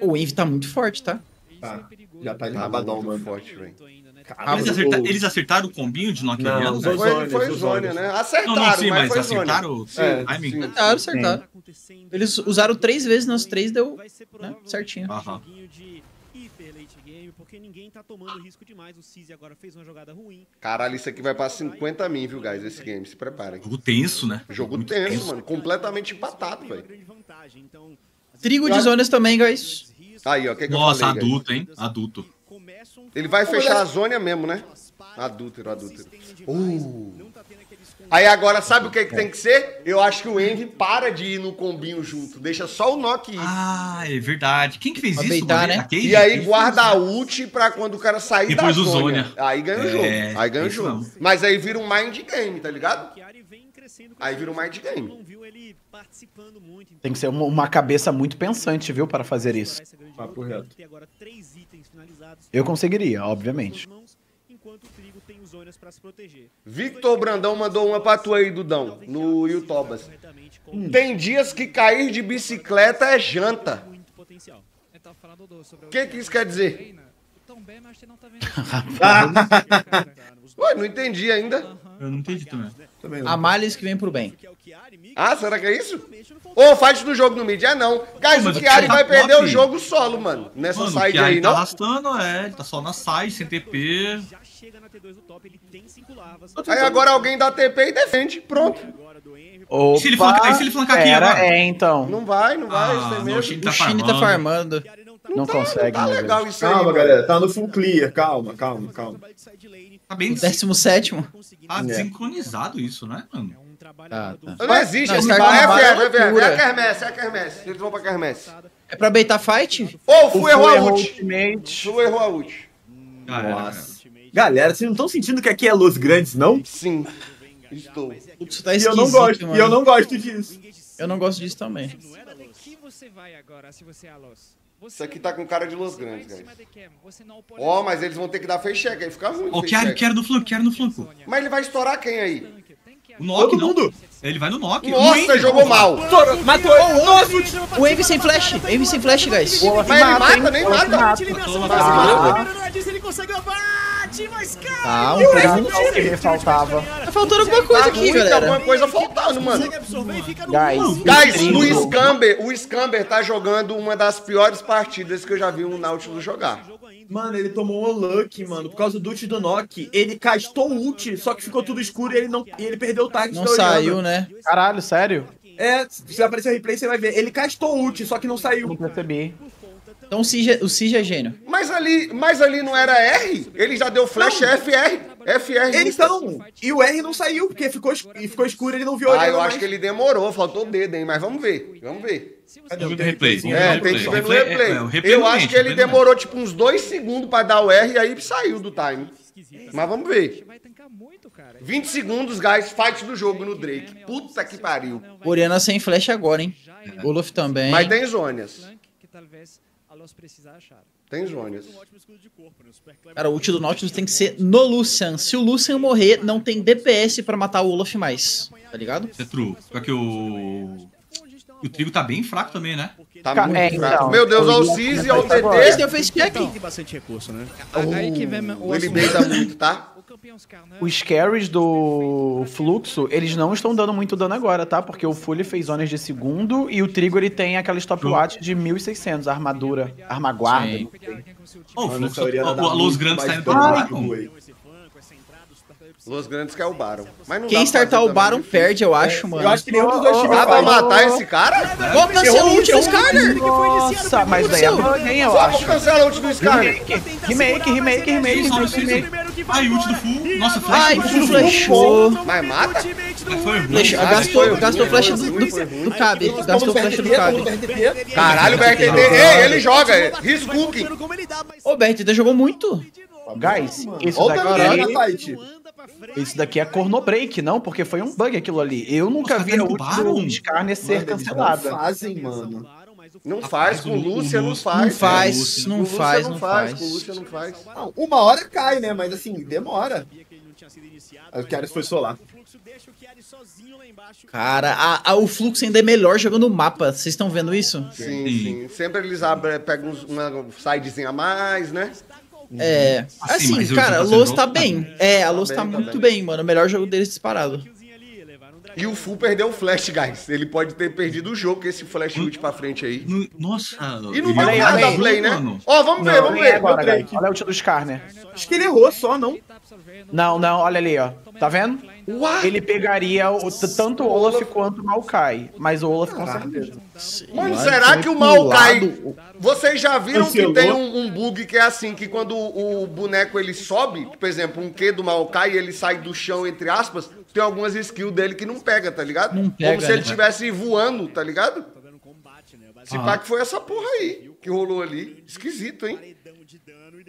O Envy tá muito forte, tá? Tá. Já tá de rabadão, mano. Forte, velho. Eles, acertaram o combinho de knock and roll? Foi o Zônia, né? Acertaram, não, não sei, mas acertaram? Acertaram. Eles usaram três vezes, nós três deu, né, certinho. Aham. Porque ninguém tá tomando risco demais. O Cizi agora fez uma jogada ruim. Caralho, isso aqui vai pra 50 mil, viu, guys? Esse game, se preparem. Jogo tenso, né? Jogo tenso, mano. Completamente empatado, velho. Trigo de zonas também, guys. Aí, ó. Nossa, adulto, hein? Adulto. Ele vai fechar a zona mesmo, né? Adúltero, adúltero. Aí agora, sabe o que, que tem que ser? Eu acho que o Envy para de ir no combinho junto. Deixa só o Nock ir. Ah, é verdade. Quem que fez isso? Beitar, né? E aí guarda a ult pra quando o cara sair depois da zona. Aí ganha o jogo. Aí ganha o jogo. Não. Mas aí vira um mind game, tá ligado? Aí vira um mind game. Tem que ser uma cabeça muito pensante, viu, para fazer isso. Papo reto. Eu conseguiria, obviamente. Enquanto o trigo tem os olhos para se proteger. Victor Brandão mandou uma pra tu aí, Dudão, no Youtobas. Tem dias que cair de bicicleta é janta. O que isso quer dizer? Ué, não entendi ainda. Eu não entendi também. A males que vem pro bem. Ah, será que é isso? Ô, fight do jogo no mid. Ah, não. Guys, o Kiara vai perder o jogo solo, mano. Nessa side aí, não? Ele tá arrastando, é. Ele tá só na side, sem TP. Aí agora alguém dá TP e defende. Pronto. Opa, se ele flancar aqui agora? É, então. Não vai, não vai. O Chine tá farmando. Não consegue, tá legal isso aí. Calma, galera. Tá no full clear. Calma, calma, calma. Tá bem 17º. Tá sincronizado isso, né, mano? Não existe esse barco. É a Kermesse, é a Kermesse. Eles vão pra Kermesse. É pra beitar fight? Ou Fu errou a ult. Fu errou a ult. Nossa. Galera, vocês não estão sentindo que aqui é Los Grandes, não? Sim. Estou. Putz, tá esquisito, mano. E eu não gosto disso. Eu não gosto disso também. Isso aqui tá com cara de Los Grandes, guys. Ó, mas eles vão ter que dar face check, aí fica ruim. Ó, quero no flanco, quero no flanco. Mas ele vai estourar quem aí? O Nock, todo mundo. Ele vai no Nock. Nossa, jogou mal. Matou ele. Nossa, o Envy sem flash. Envy sem flash, guys. Mas ele mata, nem mata. Ele consegue abate, mas cara. E o Envy faltava. Tá faltando alguma coisa aqui, galera. Alguma coisa faltando, mano. Guys, o Scamber tá jogando uma das piores partidas que eu já vi um Nautilus jogar. Mano, ele tomou um luck, mano, por causa do ult do Nock. Ele castou o ult, só que ficou tudo escuro e ele perdeu o target. Não saiu, né? Caralho, sério? É, se aparecer o replay, você vai ver. Ele castou o ult, só que não saiu. Não percebi. Então o Cige é gênio. Mas ali não era R? Ele já deu flash FR. Então, e o R não saiu, porque ficou escuro, ele não viu. Ah, eu acho que ele demorou, faltou o dedo, hein? Mas vamos ver, vamos ver. Tem que replay. É, tem que ver no replay. Eu acho que ele demorou tipo uns 2 segundos pra dar o R e aí saiu do time. Mas vamos ver. 20 segundos, guys, fight do jogo no Drake. Puta que pariu. Oriana sem flash agora, hein? Olaf também. Mas tem zonas. Tem zonas. Cara, o ult do Nautilus tem que ser no Lucian. Se o Lucian morrer, não tem DPS pra matar o Olaf mais. Tá ligado? É true. Só que o... E o Trigo tá bem fraco também, né? Tá muito fraco. Então, meu Deus, ao Cis e ao TT. Eu fiz check. Tem bastante recurso, né? O LB dá muito, tá? Os carries do Fluxo, eles não estão dando muito dano agora, tá? Porque o Fully fez ones de segundo e o Trigo, ele tem aquela stopwatch de 1.600, armadura, armaguarda. O Los Grandes tá indo Los Grandes que é o Baron. Mas não quem startar o Baron perde, eu acho, mano. Eu acho que nenhum dos dois times vai matar esse cara? Vamos cancelar o ult do Skarner! Nossa, mas daí é bugzinha, eu acho. Vamos cancelar o ult do Skarner! Remake. Ai, ult do Full. Nossa, flash. Ai, Full flashou. Mas mata? Gastou flash do Cabe. Gastou flash do Cabe. Caralho, o BRTT. Ei, ele joga. Riscooking. Ô, o BRTT jogou muito. Guys, isso daqui é corno break, não? Porque foi um bug aquilo ali. Eu nunca vi a ult do Skarner ser cancelada. Não fazem, mano. Não faz, com o Lúcia não faz. Não faz. Com o Lúcia não faz. Não, uma hora cai, né? Mas assim, demora. O Kiara foi solar. Cara, o Fluxo ainda é melhor jogando o mapa. Vocês estão vendo isso? Sim. Sempre eles pegam uma sidezinha a mais, né? É, assim, cara, a Los tá bem. É, a Los tá muito bem, mano. O melhor jogo deles disparado. E o Full perdeu o flash, guys. Ele pode ter perdido o jogo com esse flash ult pra frente aí. Nossa. E não deu nada da play, né? Ó, vamos ver. Olha o ult do Skarner. Acho que ele errou só, não? Não, olha ali, ó. Tá vendo? Ele pegaria tanto o Olaf quanto o Maokai. Mas o Olaf com certeza. Mano, será que o Maokai... Vocês já viram que tem um bug que é assim, que quando o boneco ele sobe, por exemplo, um Q do Maokai, ele sai do chão, entre aspas, tem algumas skills dele que não pega, tá ligado? Não pega, como se ele estivesse voando, tá ligado? Se pá que foi essa porra aí que rolou ali. Esquisito, hein?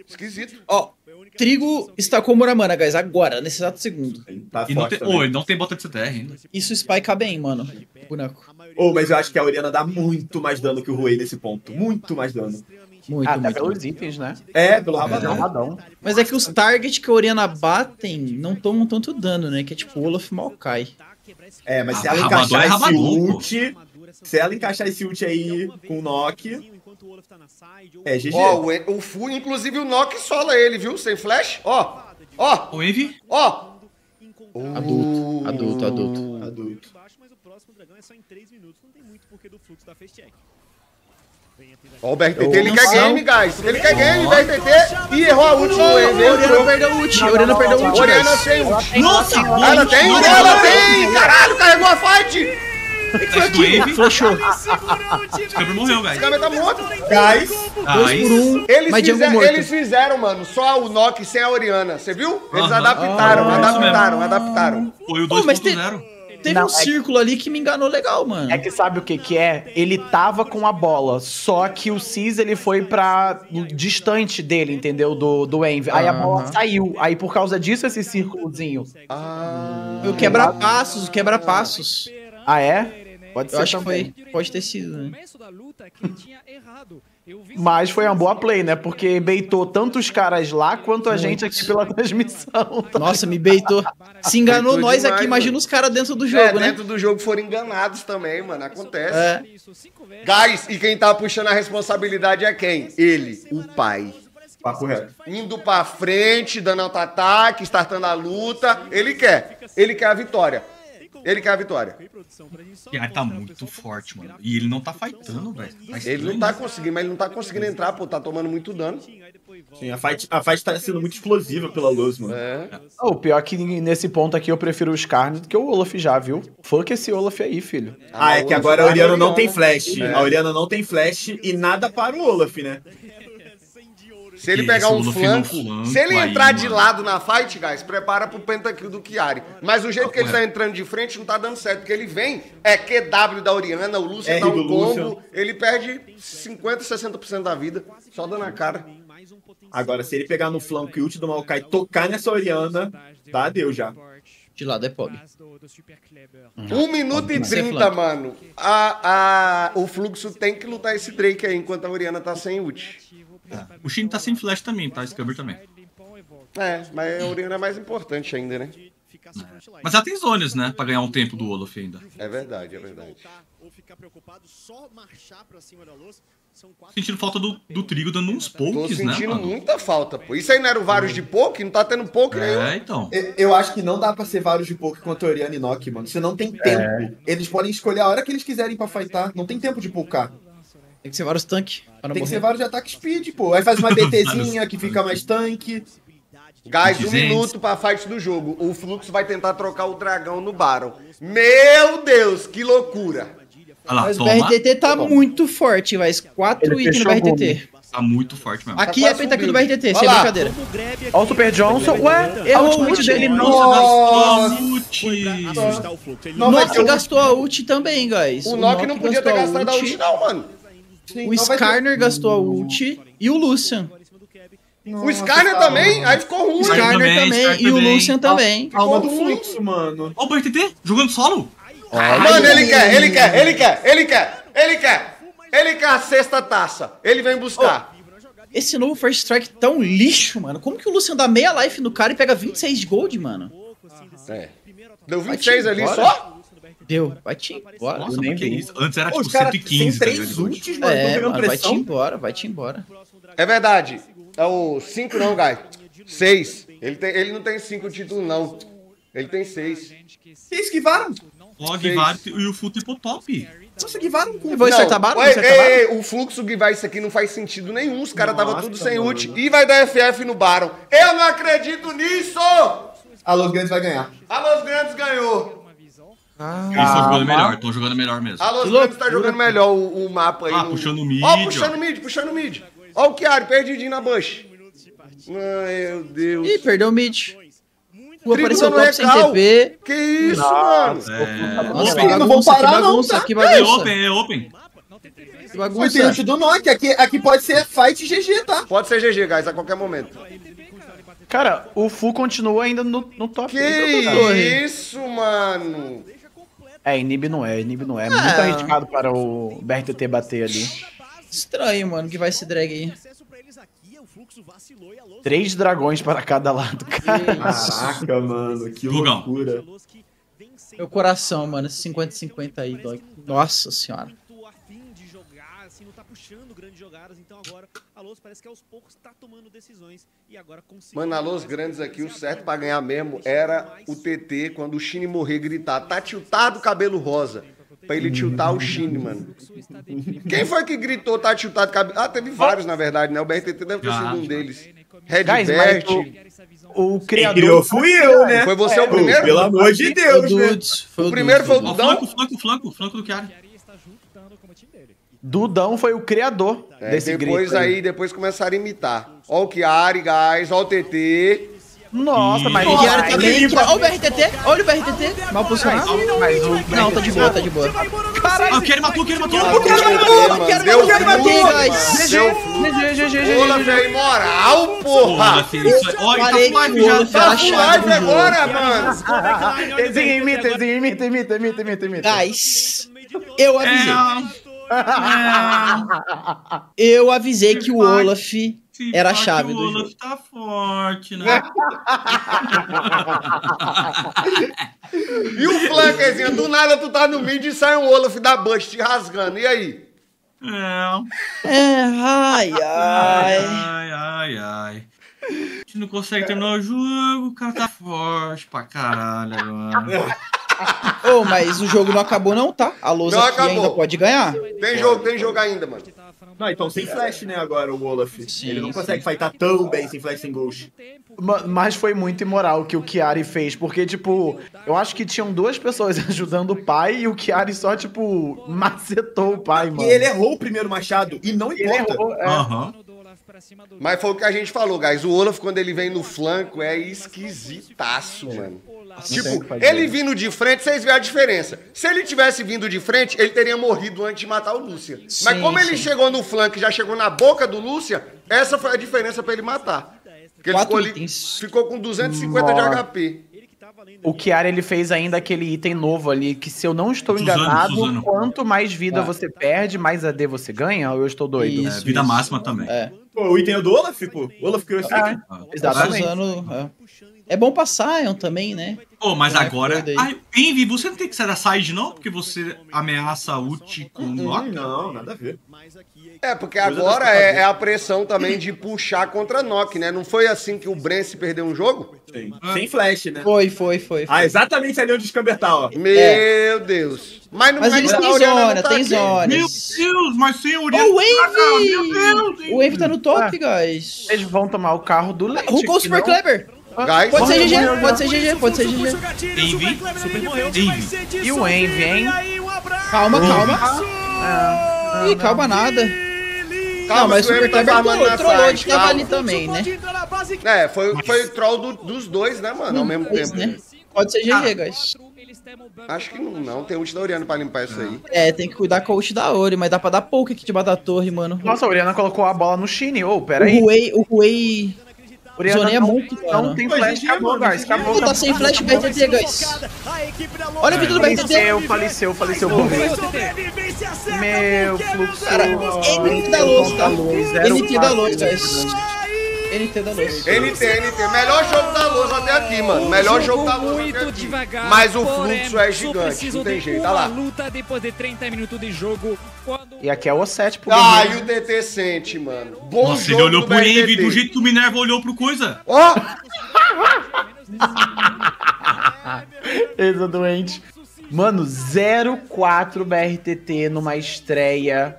Esquisito. Ó, Trigo estacou o Muramana, guys, agora, nesse exato segundo. Ele não tem bota de CTR ainda. Isso spy cabe bem, mano. Boneco. Mas eu acho que a Orianna dá muito mais dano que o Ruei nesse ponto. Muito mais dano. Até pelos itens, né? É, pelo rabadão. Mas é que os targets que a Orianna batem não tomam tanto dano, né? Que é tipo Olaf Maokai. É, mas se ela encaixar esse ult... Se ela encaixar esse ult aí com o Nock... É, GG. Ó, o Fu, inclusive o Nock sola ele, viu? Sem flash. Ó. O Envy. Ó. Adulto. Ó, o BRTT, ele quer game, guys. Ele quer game, BRTT. E errou a ult do Envy. A Orianna perdeu o ult. Orianna sem ult. Nossa, ela tem. Caralho, carregou a fight. Flashou. Esse câmera morreu, guys. Esse câmera tá morto. Guys, 2 por 1. Eles fizeram, mano, só o Nock sem a Orianna. Você viu? Eles adaptaram. Foi o 2.0. Teve um círculo ali que me enganou legal, mano. É que sabe o que é? Ele tava com a bola, só que o Cis, ele foi pra distante dele, entendeu? Do Envy. Aí a bola saiu. Aí por causa disso, esse círculozinho. O quebra-passos, Ah, é? Pode ser também. Pode ter sido, né? Mas foi uma boa play, né? Porque baitou tanto os caras lá quanto a gente aqui pela transmissão. Tá? Nossa, me baitou. Se enganou baitou nós demais, aqui. Imagina os caras dentro do jogo, né? Dentro do jogo foram enganados também, mano. Acontece. É. Guys, e quem tá puxando a responsabilidade é quem? Ele, o pai. Papo reto. Indo pra frente, dando auto-ataque, startando a luta. Ele quer. Ele quer a vitória. Kiara tá muito forte, mano. E ele não tá fightando, velho. Ele não tá conseguindo, mas ele não tá conseguindo entrar, pô. Tá tomando muito dano. Sim, a fight tá sendo muito explosiva pela Luz, mano. O pior é que nesse ponto aqui eu prefiro o Skarner do que o Olaf já, viu? Fuck esse Olaf aí, filho. É que agora a Orianna não tem flash. A Orianna não tem flash e nada para o Olaf, né? Se ele pegar um flanco, se ele entrar de lado na fight, guys, prepara pro pentakill do Kiari. Mas o jeito que ele tá entrando de frente não tá dando certo, porque ele vem, QW da Orianna, o Lúcio dá um combo, ele perde 50, 60% da vida, só dando a cara. Agora, se ele pegar no flanco e ult do Maokai e tocar nessa Orianna, tá, deu já. De lado é pobre. 1 minuto e 30, mano. O Fluxo tem que lutar esse Drake aí, enquanto a Orianna tá sem ult. O Shin tá sem flash também, tá? Scubber também. Mas a Orianna é mais importante ainda, né? Mas ela tem zones, né? Pra ganhar um tempo do Olaf ainda. É verdade, é verdade. Sentindo falta do Trigo dando uns pokes, né? Tô sentindo muita falta, pô. Isso aí não era o Varus de poke? Não tá tendo poke nenhum. É, então. Eu acho que não dá pra ser Varus de poke contra a Orianna e Nock, mano. Você não tem tempo. Eles podem escolher a hora que eles quiserem pra fightar. Não tem tempo de pokear. Tem que ser Varus tanque. Tem que ser Varus de ataque speed, pô. Aí faz uma BTzinha que fica mais tanque. Guys, um minuto pra fight do jogo. O Fluxo vai tentar trocar o dragão no Baron. Meu Deus, que loucura. Lá, mas toma. O BRTT tá muito forte, mas 4 itens no BRTT. Tá muito forte mesmo. Aqui é pentakill do BRTT, sem brincadeira. Olha o Super Johnson. Ué, é o ult dele. Nossa, gastou a ult também, guys. O Nock não podia ter gastado a ult não, mano. O Skarner gastou a ult e o Lucian. Nossa, o Skarner também? Aí ficou ruim. O Skarner também e o Lucian também. Calma do Fluxo, mano. Olha o BRTT jogando solo. Mano, ele quer a sexta taça. Ele vem buscar. Esse novo First Strike tá um lixo, mano. Como que o Lucian dá meia life no cara e pega 26 de gold, mano? É. Deu 26 ali só? Deu, bate embora. Nossa, nem vi. Antes era tipo 115, tá ligado? Tem 3 ultis, mano. É, mano, vai-te embora. É verdade. É o 5 não, guys. 6. Ele não tem 5 títulos, não. Ele tem 6. 6 que varam? Log, Givart e o Full Tempo Top. Nossa, Givaram com o Vão acertar barulho? O Fluxo Givar isso aqui não faz sentido nenhum. Os caras tava tudo sem ult. E vai dar FF no Baron. Eu não acredito nisso! A Los Grandes vai ganhar. A Los Grandes ganhou. Eles estão jogando melhor, estão jogando melhor mesmo. A Los Grandes tá jogando melhor o mapa aí. Ah, no... puxando o mid. Ó, puxando o mid. Ó o Kiara, perdidinho na bush. Meu Deus. Ih, perdeu o mid. O apareceu no top sem TP. Que isso, mano? Não vão parar, não, tá? É open, é open. Que bagunça. Foi dentro do Nock. Aqui pode ser fight GG, tá? Pode ser GG, guys, a qualquer momento. Cara, o Fu continua ainda no top. Que isso, mano? É, Inib não é. É muito arriscado para o BRTT bater ali. Estranho, mano, que vai esse drag aí. 3 dragões para cada lado, cara. Caraca, mano, que loucura. Meu coração, mano, esse 50-50 aí, dói. Nossa senhora. Mano, a Los Grandes aqui, o certo para ganhar mesmo era o TT quando o Shine morrer gritar, tá tiltado cabelo rosa. Pra ele tiltar o Shine, mano. Quem foi que gritou, tá tiltado cabelo? Ah, teve vários, na verdade, né? O BRTT deve ter sido um deles. Red, o criador... Eu fui eu, né? Foi você o primeiro? Pelo amor de Deus, né? O primeiro foi o Dudão. O flanco do Kiara. Dudão foi o criador desse grito. Depois começaram a imitar. Ó o Kiara, guys. Ó o TT. Nossa, mas o Kiara também. Olha o BRTT, olha o BRTT. Mal posicionado. Não, tá de boa. Caralho, o Kiara matou, o Kiara matou, guys. GG. Olaf é imoral, porra. Olha, ele tá com live já. Tá com live agora, mano. Imita. Guys, eu avisei. Eu avisei que o Olaf era a chave do jogo. O Olaf tá forte, né? E o flanquezinho, do nada tu tá no mid e sai um Olaf da bush te rasgando, e aí? Ai. A gente não consegue terminar o jogo, o cara tá forte pra caralho agora. Oh, mas o jogo não acabou não, tá? A Los aqui ainda pode ganhar. Tem jogo ainda, mano. Não, então sem flash, né, agora o Olaf. Ele não consegue fightar tão bem sem flash, sem ghost. Mas foi muito imoral o que o Kiari fez, porque, tipo, eu acho que tinham 2 pessoas ajudando o pai e o Kiari só, tipo, macetou o pai, mano. E ele errou o primeiro machado, e não importa. Mas foi o que a gente falou, guys. O Olaf, quando ele vem no flanco, é esquisitaço, mano. Tipo, ele vindo de frente, vocês veem a diferença. Se ele tivesse vindo de frente, ele teria morrido antes de matar o Lucian. Mas como ele chegou no flanco e já chegou na boca do Lucian, essa foi a diferença pra ele matar. Porque ele ficou, ali, ficou com 250 de HP. O Kiara, ele fez ainda aquele item novo ali, que se eu não estou enganado, quanto mais vida você perde, mais AD você ganha, ou eu estou doido? Isso, vida máxima também. É. O item é do Olaf, pô. O Olaf criou esse item. Exatamente. É bom pra Sion também, né? Pô, mas agora... Envy, você não tem que sair da side, não? Porque você ameaça ult com Lock? Não, nada a ver. É, porque agora é a pressão também de puxar contra Nock, né? Não foi assim que o Bren se perdeu um jogo? Sim. Sem flash, né? Foi. Ah, exatamente ali onde descambertar, ó. Meu Deus. Mas eles têm zona, tem zona. Meu Deus, mas sem o Uriah. O Envy! O Envy tá no top, guys. Eles vão tomar o carro do Leite. Rucou o Super Kleber. Guys, pode ser GG. Envy. E o Envy, hein? Calma. Ih, calma nada. Não, mas o Super Kleber trollou de cavalo também, né? É, foi o troll dos dois, né, mano? Ao mesmo tempo. Né? Pode ser GG, guys. Acho que não tem ult da Oriana pra limpar isso aí. É, tem que cuidar com a ult da Ori, mas dá pra dar pouco aqui debaixo da torre, mano. Nossa, a Oriana colocou a bola no Shine, ô, pera aí. O Huey... Oriana é muito, mano. Não tem flash, acabou, guys. Acabou, tá sem flash BRTT, guys. Olha o vídeo do BRTT. Faleceu. Meu Fluxo. Cara, NT da luz, tá? NT da luz, guys. NT da luz. Melhor jogo da luz até aqui, mano. Melhor jogo da luz até aqui. Mas o Fluxo é gigante, não tem jeito. Olha lá. E aqui é o O7 pro e o DT sente, mano. Bom Nossa, jogo ele olhou pro Envy do jeito que o Minerva olhou pro coisa. Ó! Ele é doente. Mano, 0-4 BRTT numa estreia.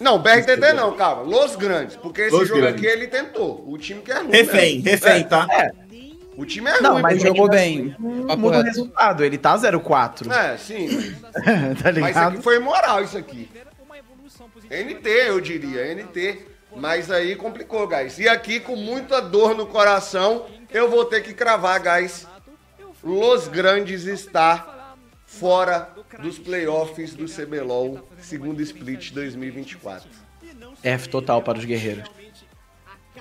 Não, BRTT não, calma. Los Grandes. Porque esse jogo aqui ele tentou. O time que é ruim. Refém, tá? É. O time é ruim, mas jogou bem. Muda o resultado, ele tá 0-4. É, sim. Tá ligado? Mas aqui foi moral isso aqui. NT, eu diria, NT. Mas aí complicou, guys. E aqui, com muita dor no coração, eu vou ter que cravar, guys. Los Grandes está fora dos playoffs do CBLOL, segundo split 2024. F total para os guerreiros.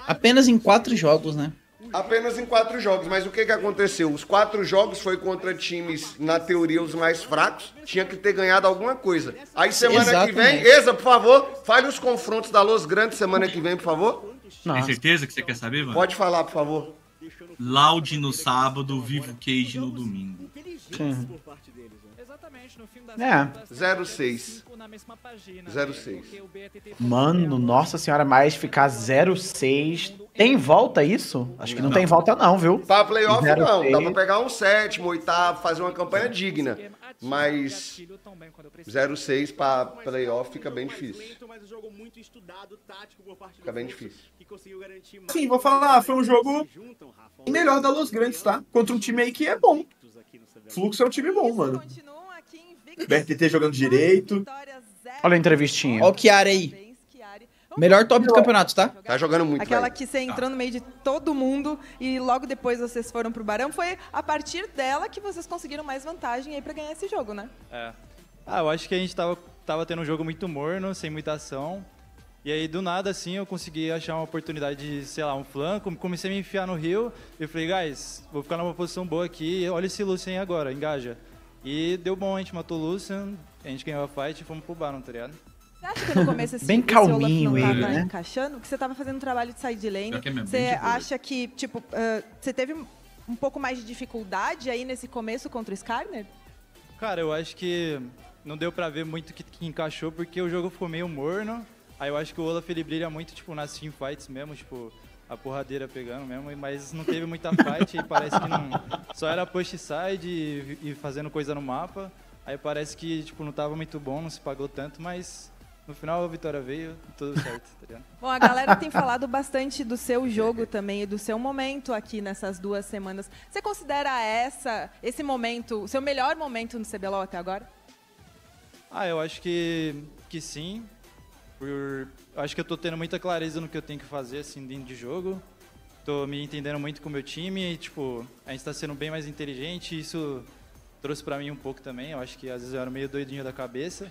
Apenas em 4 jogos, né? Apenas em 4 jogos, mas o que aconteceu? Os 4 jogos foi contra times, na teoria, os mais fracos. Tinha que ter ganhado alguma coisa. Aí semana que vem, Ezra, por favor, fale os confrontos da Los Grandes semana que vem, por favor. Nossa. Tem certeza que você quer saber, mano? Pode falar, por favor. Loud no sábado, Vivo Cage no domingo. É. 0-6. 0-6. Mano, nossa senhora, mais ficar 0-6. Tem volta isso? Acho que não tem volta não, viu? Pra playoff não, dá pra pegar um 7º, 8º, fazer uma campanha digna. Mas 0-6 pra playoff fica bem difícil. Fica bem difícil. Sim, vou falar, foi um jogo melhor da Los Grandes, tá? Contra um time aí que é bom. Fluxo é um time bom, mano. BRTT jogando direito. Olha a entrevistinha. Olha o Kiara aí. Melhor top do campeonato, tá? Tá jogando muito, aquela velho. Que você entrou no meio de todo mundo e logo depois vocês foram pro Barão. Foi a partir dela que vocês conseguiram mais vantagem aí pra ganhar esse jogo, né? É. Ah, eu acho que a gente tava tendo um jogo muito morno, sem muita ação. E aí, do nada, assim, eu consegui achar uma oportunidade de, sei lá, um flanco. Comecei a me enfiar no rio. Eu falei, guys, vou ficar numa posição boa aqui. Olha esse Lucian agora, engaja. E deu bom, a gente matou o Lucian, a gente ganhou a fight e fomos pro Barão, tá ligado? Você acha que no começo esse Olaf não tava encaixando? Que você tava fazendo um trabalho de side lane, você acha que, tipo, você teve um pouco mais de dificuldade aí nesse começo contra o Skarner? Cara, eu acho que não deu pra ver muito que encaixou, porque o jogo ficou meio morno, aí eu acho que o Olaf ele brilha muito, tipo, nas teamfights mesmo, tipo, a porradeira pegando mesmo, mas não teve muita fight e parece que não... Só era push side e fazendo coisa no mapa, aí parece que, tipo, não tava muito bom, não se pagou tanto, mas... No final a vitória veio, tudo certo, tá ligado? Bom, a galera tem falado bastante do seu jogo também e do seu momento aqui nessas 2 semanas. Você considera esse momento, o seu melhor momento no CBLOL até agora? Ah, eu acho que sim. Acho que eu tô tendo muita clareza no que eu tenho que fazer, assim, dentro de jogo. Tô me entendendo muito com o meu time e, tipo, a gente tá sendo bem mais inteligente e isso... Trouxe pra mim um pouco também, eu acho que às vezes eu era meio doidinho da cabeça.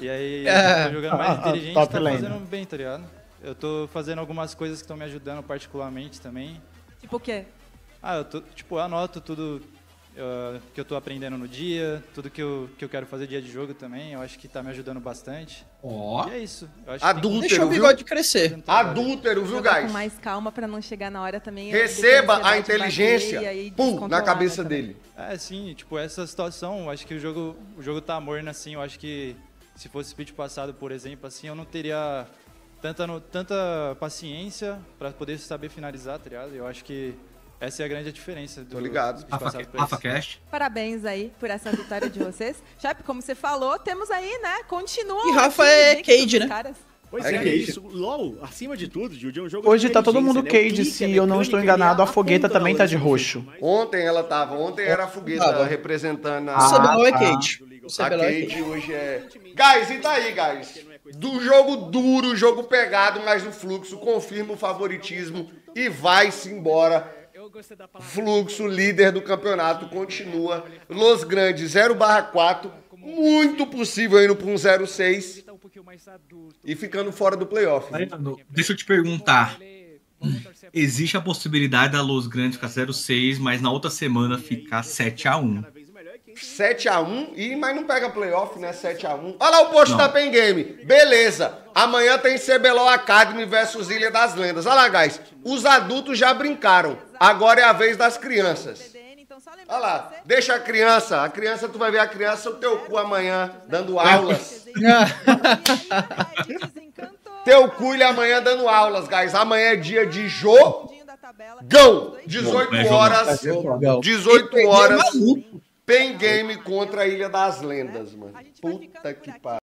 E aí, eu tô jogando mais inteligente, tá fazendo bem, tá ligado? Eu tô fazendo algumas coisas que estão me ajudando particularmente também. Tipo o quê? Ah, eu anoto tudo, que eu tô aprendendo no dia, tudo que eu quero fazer dia de jogo também, eu acho que tá me ajudando bastante. Ó. Oh. E é isso. Eu acho adúltero, que deixou o bigode crescer. Adúltero, viu, guys? Com mais calma pra não chegar na hora também. Receba a inteligência, pum, na cabeça dele. É, sim, tipo, essa situação, eu acho que o jogo tá morno, assim, eu acho que se fosse split passado, por exemplo, assim, eu não teria tanta paciência pra poder saber finalizar, tá ligado? Eu acho que essa é a grande diferença do Rafa Cash. Parabéns aí por essa vitória de vocês. Chape, como você falou, temos aí, né? Continua. E Rafa é Cage, né? Caras. Pois é, é isso. LOL, acima de tudo, Jude, é um jogo. Hoje tá todo mundo Cage, né? Se eu não estou enganado, a fogueta também tá de roxo. Mas... Ontem era a fogueta representando a... O CBLOL é Cage. A Cage hoje é... Guys, e tá aí, guys? Do jogo duro, jogo pegado, mas o Fluxo confirma o favoritismo e vai-se embora. Fluxo, líder do campeonato, continua. Los Grandes, 0/4. Muito possível indo para um 0-6. E ficando fora do playoff. Deixa eu te perguntar. Existe a possibilidade da Los Grandes ficar 0-6, mas na outra semana ficar 7-1. 7-1, mas não pega playoff, né? 7-1. Olha lá o post da Pain Game. Beleza. Amanhã tem CBLOL Academy versus Ilha das Lendas. Olha lá, guys. Os adultos já brincaram. Agora é a vez das crianças. Olha lá. Deixa a criança. A criança, tu vai ver a criança, o teu cu amanhã, dando aulas. Teu cu ele amanhã dando aulas, guys. Amanhã é dia de jogão. 18 horas. 18 horas. Pain Game contra a Ilha das Lendas, mano. Puta que pariu.